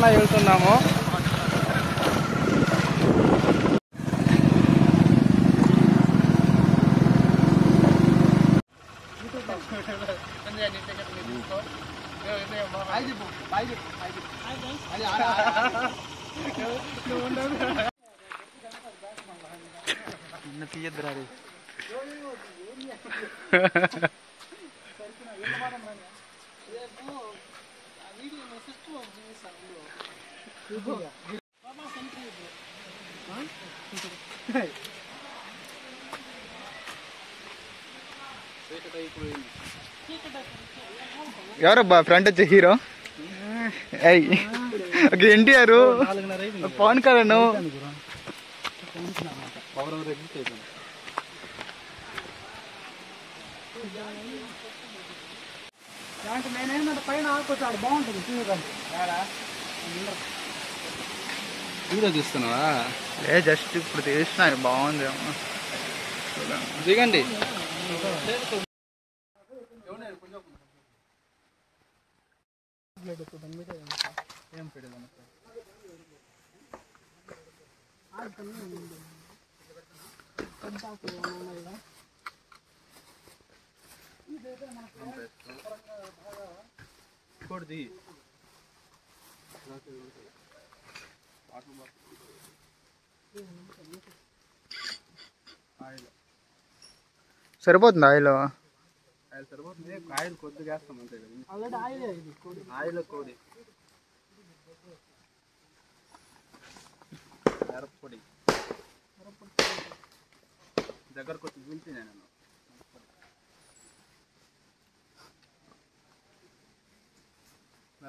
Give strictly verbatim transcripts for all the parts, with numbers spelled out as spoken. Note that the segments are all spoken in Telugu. దిశాన వెళ్తున్నాము. ఎవరబ్బా ఫ్రంట్ వచ్చే హీరో ఎన్టీఆర్ పవన్ కళ్యాణ్ పైన ఆడుకోవచ్చు బాగుంటుంది హీరో చూస్తున్నావా లే జస్ట్ ఇప్పుడు తీస్తున్నాను బాగుంది దిగండి छोड़ दी सरबत ना आयला आयल सरबत ने कायल कोद गैस समझते हैं ऑलरेडी आयल है ये कोड आयल कोड यार पड़ी जगर को झूलती है ना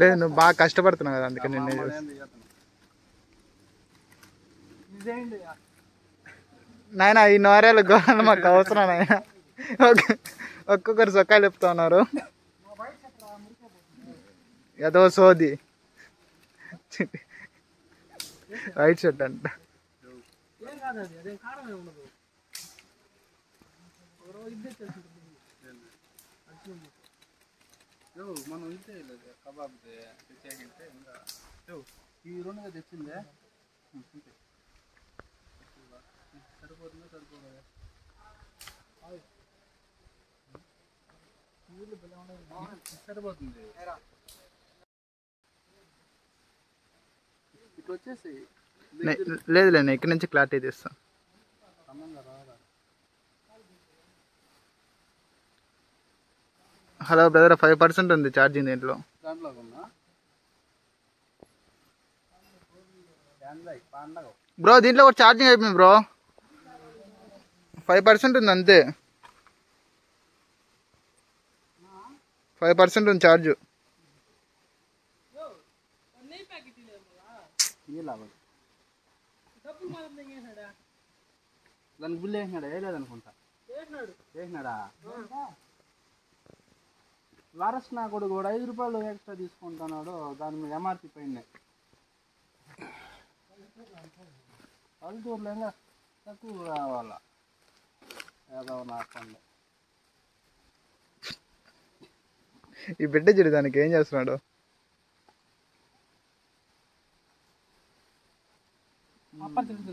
లేదు నువ్వు బాగా కష్టపడుతున్నావు కదా అందుకని నాయన ఈ నోరేళ్ళ గోళ్ళు మాకు అవసరం నాయన ఒక్కొక్కరు సొక్కాలు చెప్తా ఉన్నారు ఏదో సోది రైట్ షర్ట్ అంట మనం ఇంతే కబాబ్ తెచ్చాకంటే ఇంకా ఈ రెండుగా తెచ్చిందే సరిపోతుందా సరిపోదా సరిపోతుంది ఇటు వచ్చేసి లేదు లేదు ఇక్కడి నుంచి క్లారిటీ తెస్తాను హలో బ్రదర్ ఫైవ్ పర్సెంట్ ఉంది ఛార్జింగ్ దీంట్లో బ్రో దీంట్లో కూడా ఛార్జింగ్ అయిపోయింది బ్రో ఫైవ్ పర్సెంట్ ఉంది అంతే ఫైవ్ పర్సెంట్ ఉంది ఛార్జ్ దాని బిల్లు వేసినాడా వేయలేదనుకుంటా వేసినాడా లారెస్ట్ నా కొడు కూడా ఐదు రూపాయలు ఎక్స్ట్రా తీసుకుంటున్నాడు దాని మీద ఎంఆర్పి పైన పల్లెటూరులో ఇంకా తక్కువ రావాలా ఏదో నాకండి ఈ బిడ్డ చెడు దానికి ఏం చేస్తున్నాడు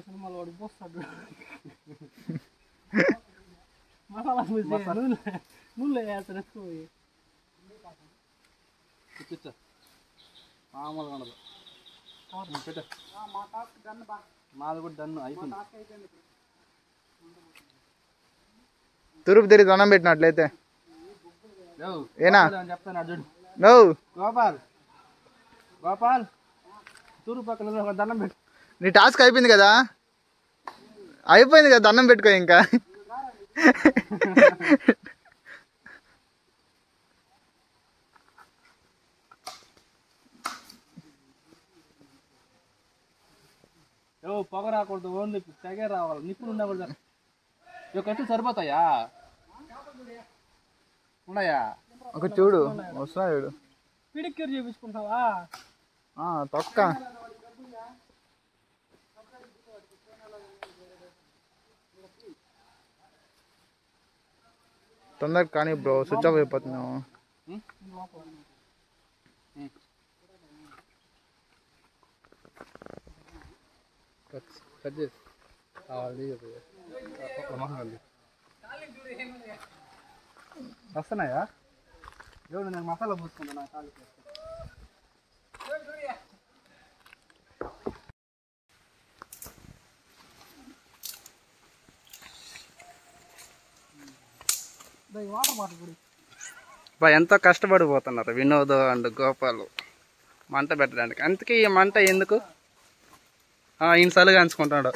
సినిమాలో వాడు పోస్తాడు మసాలా నూనె వేస్తాడు ఎక్కువ మామూలుగా ఉండదు పెట్ట మాది కూడా డన్ అయిపోయింది తూర్పు తిరిగి దండం పెట్టినట్లయితే ఏనా చెప్తాను అర్జుడు గోపాల్ గోపాల్ తూర్పు పక్కన దండం పెట్టు నీ టాస్క్ అయిపోయింది కదా అయిపోయింది కదా దండం పెట్టుకో ఇంకా పొగర రాకూడదు, ఓన్లీ తెగే రావాలి, నిప్పులు ఉండకూడదు. ఇవి కట్టు సరిపోతాయా? ఉన్నాయా? ఒక చూడు వస్తా చూడు. పిడిక్యూర్ చేయించుకుంటావా? తొక్క తొందరగా కానీ బ్రో, స్విచ్ ఆఫ్ అయిపోతున్నావు. వస్తున్నాయా? ఎవరు నేను మసాలా పూసుకుంటున్నా కాలు. ఎంతో కష్టపడిపోతున్నారు వినోద్ అండ్ గోపాలు మంట పెట్టడానికి. అందుకే ఈ మంట ఎందుకు ఈయన సలుగా అంచుకుంటున్నాడు.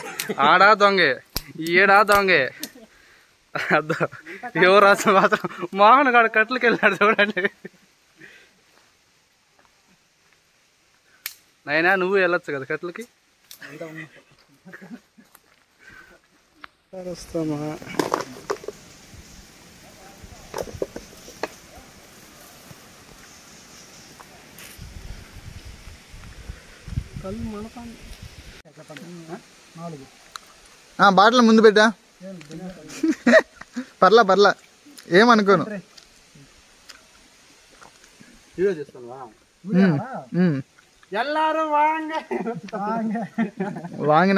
ఆడా దొంగే, ఈడా దొంగే, ఎవరు రాసిన మాత్రం మోహన్ గారు కట్లకి వెళ్ళాడు చూడండి. నైనా నువ్వు వెళ్ళొచ్చు కదా కట్లకి. బాటిల్ ముందు పెట్టా, పర్లా పర్లా ఏమనుకోను. వాంగిన